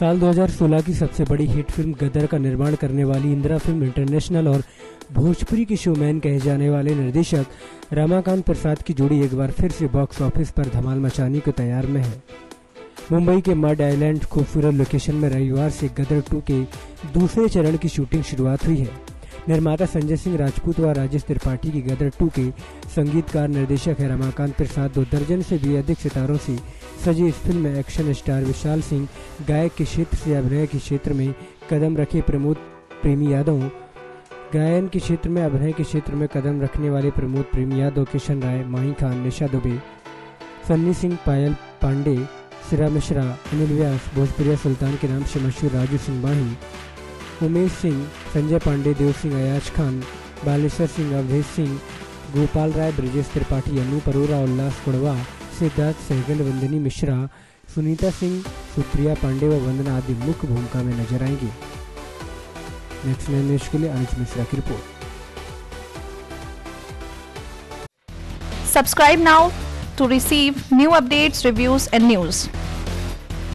साल 2016 की सबसे बड़ी हिट फिल्म गदर का निर्माण करने वाली इंदिरा फिल्म इंटरनेशनल और भोजपुरी की शोमैन कहे जाने वाले निर्देशक रमाकांत प्रसाद की जोड़ी एक बार फिर से बॉक्स ऑफिस पर धमाल मचाने को तैयार में है। मुंबई के मड आइलैंड खूबसूरत लोकेशन में रविवार से गदर 2 के दूसरे चरण की शूटिंग शुरुआत हुई है। निर्माता संजय सिंह राजपूत व राजेश त्रिपाठी की गदर 2 के संगीतकार निर्देशक है रमाकांत प्रसाद। 2 दर्जन से भी अधिक सितारों से सजी इस फिल्म में एक्शन स्टार विशाल सिंह गायक के क्षेत्र से अभिनय के क्षेत्र में कदम रखे प्रमोद प्रेमी यादव, किशन राय, माही खान, निशा दुबे, सन्नी सिंह, पायल पांडे, सिरा मिश्रा, अनिल व्यास, भोजपुरिया सुल्तान के नाम से मशहूर राजू सिंह माही, उमेश सिंह, संजय पांडे, देव सिंह, अयाश खान, बालेश्वर सिंह, अवधेश सिंह, गोपाल राय, ब्रजेश त्रिपाठी, अनूप अरोरा, उल्लास कुड़वा, सिद्धार्थ सहगल, वंदनी मिश्रा, सुनीता सिंह, सुप्रिया पांडे व वंदना आदि मुख्य भूमिका में नजर आएंगे। नेक्स्ट न्यूज के लिए अनुज मिश्रा की report. Subscribe now to receive new updates, reviews and news.